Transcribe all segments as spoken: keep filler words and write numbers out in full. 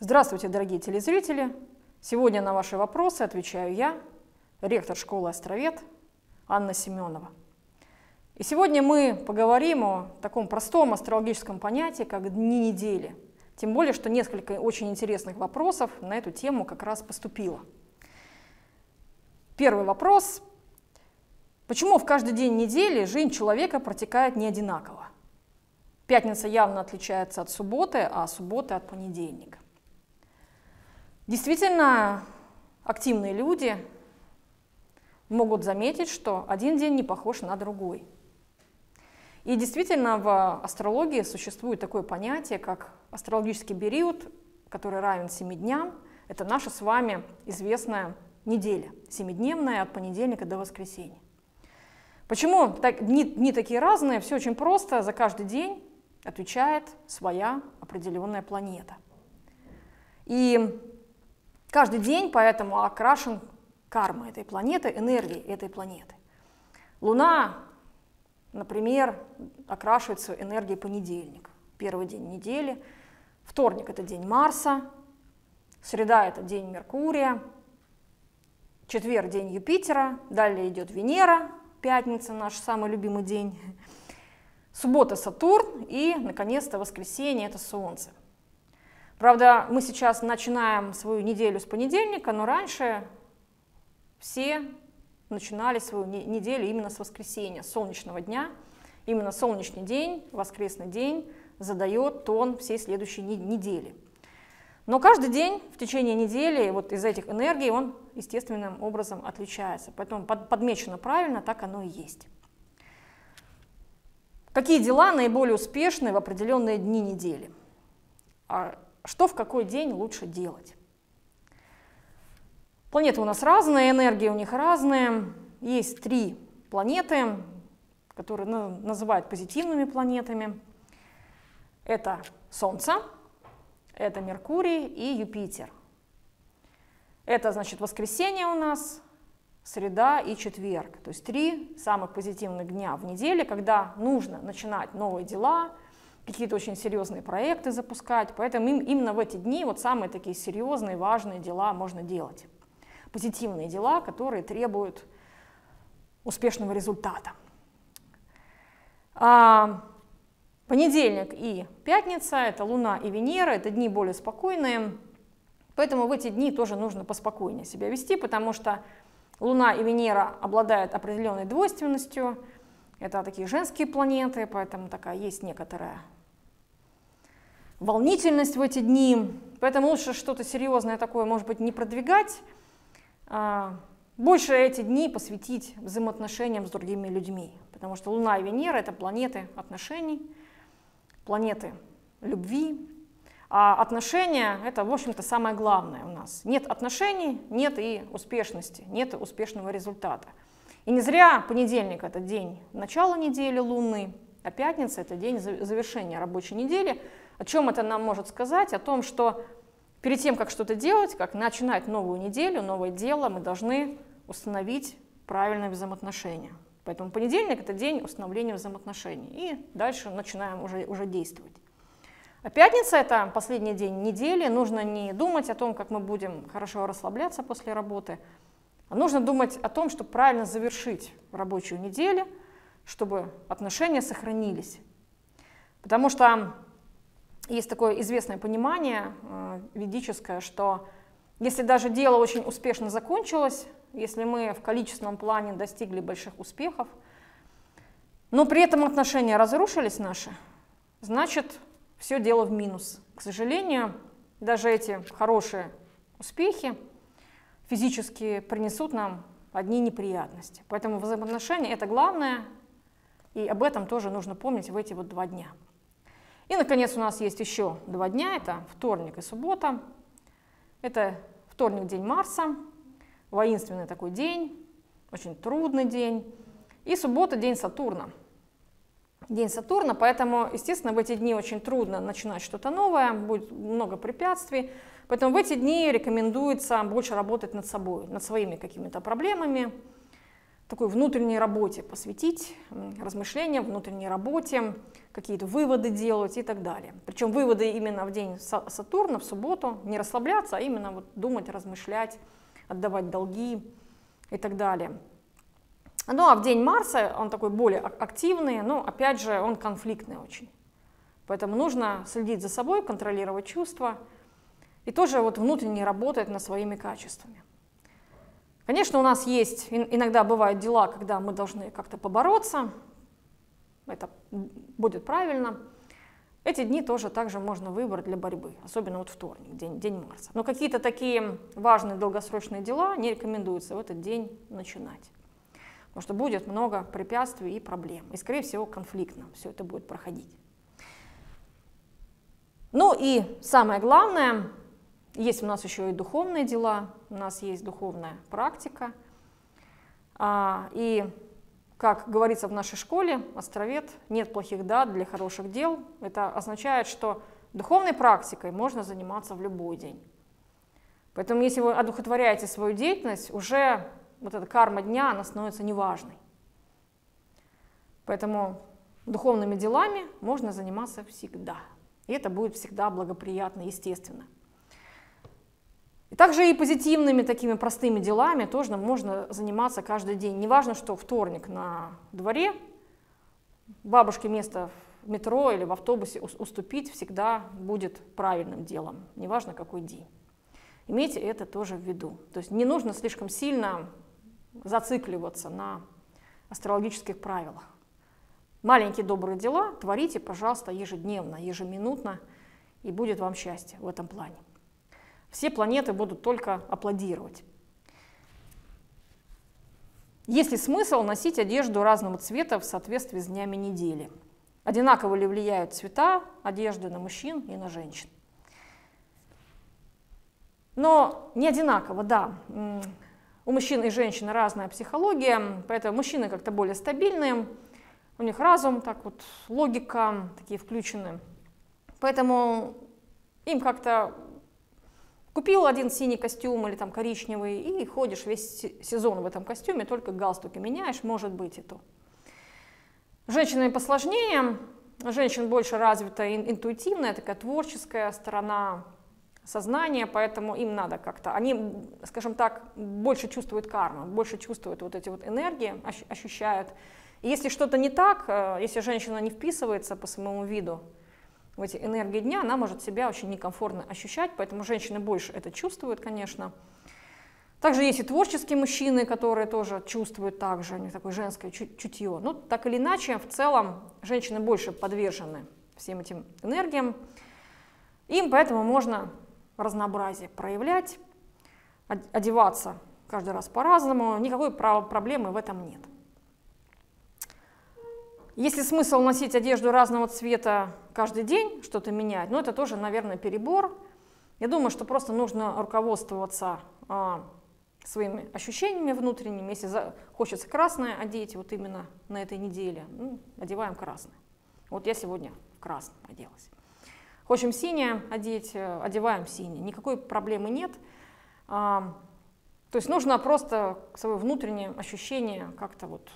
Здравствуйте, дорогие телезрители! Сегодня на ваши вопросы отвечаю я, ректор школы АстроВед Анна Семенова. И сегодня мы поговорим о таком простом астрологическом понятии, как дни недели. Тем более, что несколько очень интересных вопросов на эту тему как раз поступило. Первый вопрос. Почему в каждый день недели жизнь человека протекает не одинаково? Пятница явно отличается от субботы, а суббота от понедельника. Действительно, активные люди могут заметить, что один день не похож на другой. И действительно, в астрологии существует такое понятие, как астрологический период, который равен семи дням. Это наша с вами известная неделя, семидневная, от понедельника до воскресенья. Почему так, дни, дни такие разные? Все очень просто. За каждый день отвечает своя определенная планета. И каждый день поэтому окрашен кармой этой планеты, энергией этой планеты. Луна, например, окрашивается энергией понедельник, первый день недели. Вторник – это день Марса, среда – это день Меркурия, четверг – день Юпитера, далее идет Венера, пятница – наш самый любимый день, суббота – Сатурн и, наконец-то, воскресенье – это Солнце. Правда, мы сейчас начинаем свою неделю с понедельника, но раньше все начинали свою неделю именно с воскресенья, с солнечного дня. Именно солнечный день, воскресный день задает тон всей следующей недели. Но каждый день в течение недели вот из этих энергий он естественным образом отличается. Поэтому подмечено правильно, так оно и есть. Какие дела наиболее успешны в определенные дни недели? Что в какой день лучше делать? Планеты у нас разные, энергии у них разные. Есть три планеты, которые ну, называют позитивными планетами. Это Солнце, это Меркурий и Юпитер. Это, значит, воскресенье у нас, среда и четверг. То есть три самых позитивных дня в неделе, когда нужно начинать новые дела, какие-то очень серьезные проекты запускать, поэтому им, именно в эти дни вот самые такие серьезные, важные дела можно делать. Позитивные дела, которые требуют успешного результата. А понедельник и пятница, это Луна и Венера, это дни более спокойные, поэтому в эти дни тоже нужно поспокойнее себя вести, потому что Луна и Венера обладают определенной двойственностью. Это такие женские планеты, поэтому такая есть некоторая волнительность в эти дни. Поэтому лучше что-то серьезное такое, может быть, не продвигать. Больше эти дни посвятить взаимоотношениям с другими людьми. Потому что Луна и Венера — это планеты отношений, планеты любви. А отношения — это, в общем-то, самое главное у нас. Нет отношений, нет и успешности, нет успешного результата. И не зря понедельник – это день начала недели лунной, а пятница – это день завершения рабочей недели. О чем это нам может сказать? О том, что перед тем, как что-то делать, как начинать новую неделю, новое дело, мы должны установить правильные взаимоотношения. Поэтому понедельник – это день установления взаимоотношений. И дальше начинаем уже, уже действовать. А пятница – это последний день недели. Нужно не думать о том, как мы будем хорошо расслабляться после работы, нужно думать о том, чтобы правильно завершить рабочую неделю, чтобы отношения сохранились. Потому что есть такое известное понимание э, ведическое, что если даже дело очень успешно закончилось, если мы в количественном плане достигли больших успехов, но при этом отношения разрушились наши, значит, все дело в минус. К сожалению, даже эти хорошие успехи физически принесут нам одни неприятности. Поэтому взаимоотношения — это главное, и об этом тоже нужно помнить в эти вот два дня. И, наконец, у нас есть еще два дня, это вторник и суббота. Это вторник — день Марса, воинственный такой день, очень трудный день. И суббота — день Сатурна. День Сатурна, поэтому, естественно, в эти дни очень трудно начинать что-то новое, будет много препятствий. Поэтому в эти дни рекомендуется больше работать над собой, над своими какими-то проблемами, такой внутренней работе посвятить, размышлениям, внутренней работе, какие-то выводы делать и так далее. Причем выводы именно в день Сатурна, в субботу, не расслабляться, а именно вот думать, размышлять, отдавать долги и так далее. Ну а в день Марса он такой более активный, но опять же он конфликтный очень. Поэтому нужно следить за собой, контролировать чувства и тоже вот внутренне работать над своими качествами. Конечно, у нас есть, иногда бывают дела, когда мы должны как-то побороться, это будет правильно. Эти дни тоже также можно выбрать для борьбы, особенно вот вторник, день, день Марса. Но какие-то такие важные долгосрочные дела не рекомендуется в этот день начинать, потому что будет много препятствий и проблем, и, скорее всего, конфликтно все это будет проходить. Ну и самое главное, есть у нас еще и духовные дела, у нас есть духовная практика. И, как говорится в нашей школе, астровед, нет плохих дат для хороших дел. Это означает, что духовной практикой можно заниматься в любой день. Поэтому, если вы одухотворяете свою деятельность, уже вот эта карма дня, она становится неважной. Поэтому духовными делами можно заниматься всегда. И это будет всегда благоприятно, естественно. И также и позитивными такими простыми делами тоже можно заниматься каждый день. Неважно, что вторник на дворе, бабушке место в метро или в автобусе уступить всегда будет правильным делом, неважно какой день. Имейте это тоже в виду. То есть не нужно слишком сильно зацикливаться на астрологических правилах. Маленькие добрые дела творите, пожалуйста, ежедневно, ежеминутно, и будет вам счастье в этом плане. Все планеты будут только аплодировать. Есть ли смысл носить одежду разного цвета в соответствии с днями недели? Одинаково ли влияют цвета одежды на мужчин и на женщин? Но не одинаково, да. У мужчин и женщин разная психология, поэтому мужчины как-то более стабильные, у них разум, так вот, логика, такие включены. Поэтому им как-то... Купил один синий костюм или там коричневый, и ходишь весь сезон в этом костюме, только галстуки меняешь, может быть, и то. Женщины посложнее, у женщин больше развита интуитивная, такая творческая сторона сознания, поэтому им надо как-то, они, скажем так, больше чувствуют карму, больше чувствуют вот эти вот энергии, ощущают. И если что-то не так, если женщина не вписывается по своему виду, в эти энергии дня, она может себя очень некомфортно ощущать, поэтому женщины больше это чувствуют, конечно. Также есть и творческие мужчины, которые тоже чувствуют также, у них такое женское чутье. Но так или иначе, в целом, женщины больше подвержены всем этим энергиям. Им поэтому можно разнообразие проявлять, одеваться каждый раз по-разному, никакой проблемы в этом нет. Если смысл носить одежду разного цвета каждый день, что-то менять, но это тоже, наверное, перебор. Я думаю, что просто нужно руководствоваться а, своими ощущениями внутренними. Если за... хочется красное одеть, вот именно на этой неделе, ну, одеваем красное. Вот я сегодня в красном оделась. Хочем синее одеть, одеваем синее. Никакой проблемы нет. А, то есть нужно просто свое внутреннее ощущение как-то вот...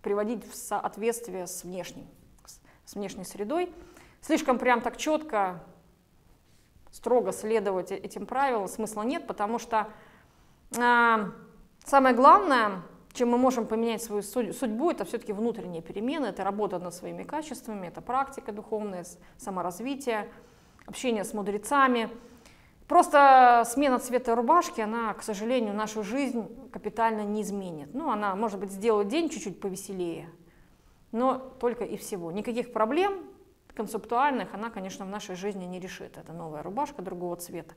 приводить в соответствие с внешней, с внешней средой. Слишком прям так четко, строго следовать этим правилам смысла нет, потому что э, самое главное, чем мы можем поменять свою судьбу, это все-таки внутренние перемены, это работа над своими качествами, это практика духовная, саморазвитие, общение с мудрецами. Просто смена цвета рубашки, она, к сожалению, нашу жизнь капитально не изменит. Ну, она, может быть, сделает день чуть-чуть повеселее, но только и всего. Никаких проблем концептуальных она, конечно, в нашей жизни не решит. Это новая рубашка другого цвета.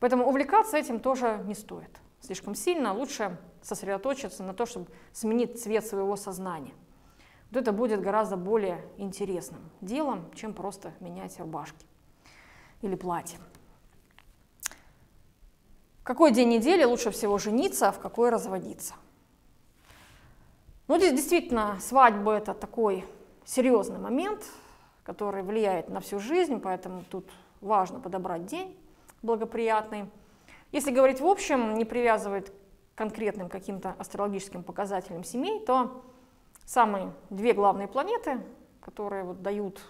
Поэтому увлекаться этим тоже не стоит слишком сильно. Лучше сосредоточиться на том, чтобы сменить цвет своего сознания. Вот это будет гораздо более интересным делом, чем просто менять рубашки или платье. В какой день недели лучше всего жениться, а в какой разводиться? Ну, здесь действительно свадьба — это такой серьезный момент, который влияет на всю жизнь, поэтому тут важно подобрать день благоприятный. Если говорить в общем, не привязывать конкретным каким-то астрологическим показателям семей, то самые две главные планеты, которые вот дают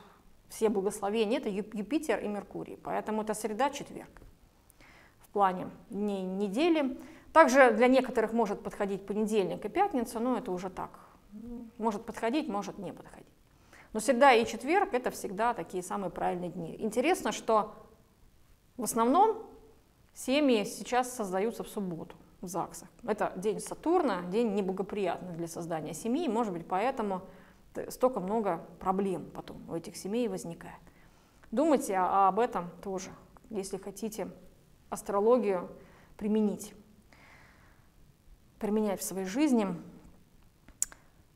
все благословения, это Юпитер и Меркурий. Поэтому это среда-четверг в плане дней недели. Также для некоторых может подходить понедельник и пятница, но это уже так. Может подходить, может не подходить. Но среда и четверг — это всегда такие самые правильные дни. Интересно, что в основном семьи сейчас создаются в субботу в ЗАГСах. Это день Сатурна, день неблагоприятный для создания семьи, может быть, поэтому столько много проблем потом у этих семей возникает. Думайте об этом тоже, если хотите астрологию применить, применять в своей жизни.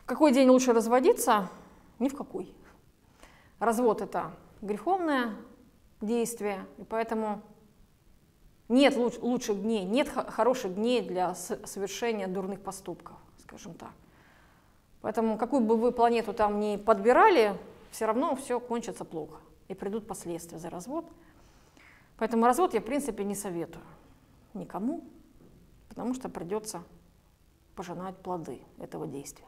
В какой день лучше разводиться? Ни в какой. Развод — это греховное действие, и поэтому нет лучших дней, нет хороших дней для совершения дурных поступков, скажем так. Поэтому какую бы вы планету там ни подбирали, все равно все кончится плохо, и придут последствия за развод. Поэтому развод я, в принципе, не советую никому, потому что придется пожинать плоды этого действия.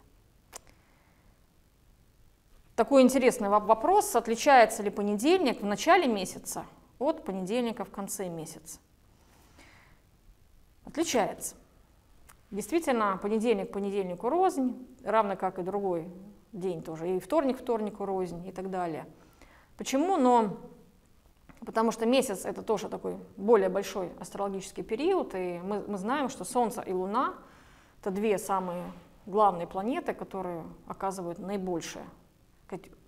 Такой интересный вопрос: отличается ли понедельник в начале месяца от понедельника в конце месяца? Отличается. Действительно, понедельник понедельнику рознь, равно как и другой день тоже, и вторник вторнику рознь и так далее. Почему? Но потому что месяц — это тоже такой более большой астрологический период, и мы, мы знаем, что Солнце и Луна — это две самые главные планеты, которые оказывают наибольшее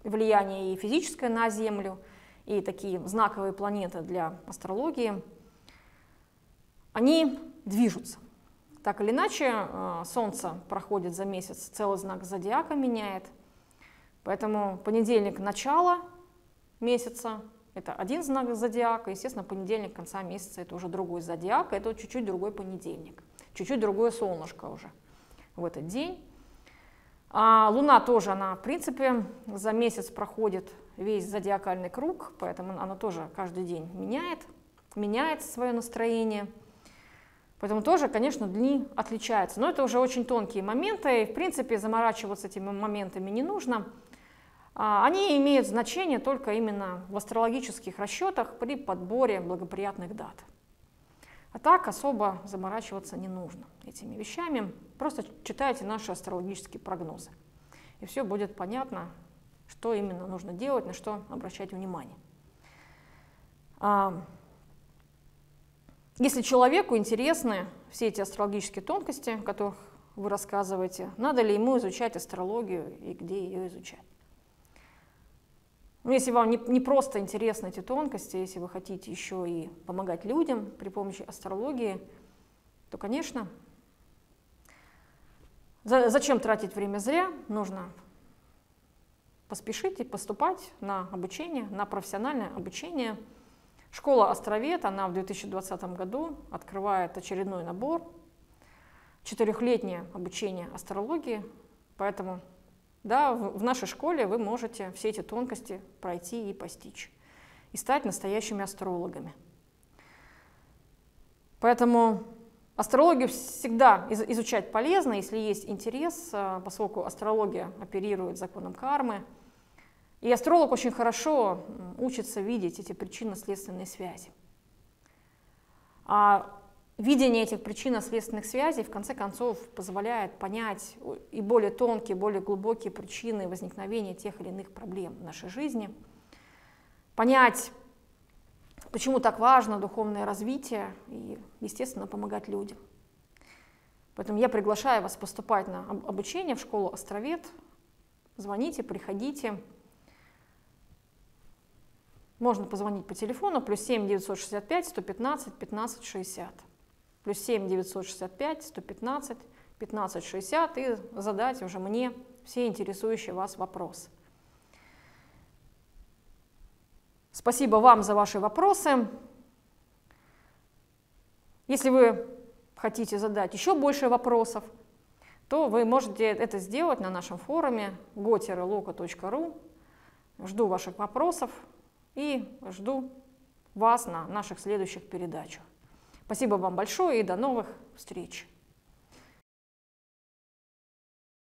влияние и физическое на Землю, и такие знаковые планеты для астрологии. Они движутся. Так или иначе, Солнце проходит за месяц, целый знак зодиака меняет. Поэтому понедельник — начало месяца, это один знак зодиака. Естественно, понедельник конца месяца — это уже другой зодиак, это чуть-чуть другой понедельник, чуть-чуть другое солнышко уже в этот день. А Луна тоже, она, в принципе, за месяц проходит весь зодиакальный круг, поэтому она тоже каждый день меняет, меняет свое настроение. Поэтому тоже, конечно, дни отличаются. Но это уже очень тонкие моменты, и, в принципе, заморачиваться этими моментами не нужно. Они имеют значение только именно в астрологических расчетах при подборе благоприятных дат. А так особо заморачиваться не нужно этими вещами. Просто читайте наши астрологические прогнозы, и все будет понятно, что именно нужно делать, на что обращать внимание. Если человеку интересны все эти астрологические тонкости, о которых вы рассказываете, надо ли ему изучать астрологию и где ее изучать? Если вам не, не просто интересны эти тонкости, если вы хотите еще и помогать людям при помощи астрологии, то, конечно, за, зачем тратить время зря? Нужно поспешить и поступать на обучение, на профессиональное обучение. Школа «АстроВед», она в две тысячи двадцатом году открывает очередной набор, четырехлетнее обучение астрологии, поэтому да, в нашей школе вы можете все эти тонкости пройти и постичь, и стать настоящими астрологами. Поэтому астрологию всегда изучать полезно, если есть интерес, поскольку астрология оперирует законом кармы. И астролог очень хорошо учится видеть эти причинно-следственные связи. А видение этих причинно-следственных связей, в конце концов, позволяет понять и более тонкие, более глубокие причины возникновения тех или иных проблем в нашей жизни. Понять, почему так важно духовное развитие и, естественно, помогать людям. Поэтому я приглашаю вас поступать на обучение в школу «АстроВед». Звоните, приходите. Можно позвонить по телефону плюс семь девятьсот шестьдесят пять сто пятнадцать пятнадцать шестьдесят, плюс семь девятьсот шестьдесят пять сто пятнадцать пятнадцать шестьдесят, и задать уже мне все интересующие вас вопросы. Спасибо вам за ваши вопросы. Если вы хотите задать еще больше вопросов, то вы можете это сделать на нашем форуме го лока точка ру. Жду ваших вопросов. И жду вас на наших следующих передачах. Спасибо вам большое и до новых встреч!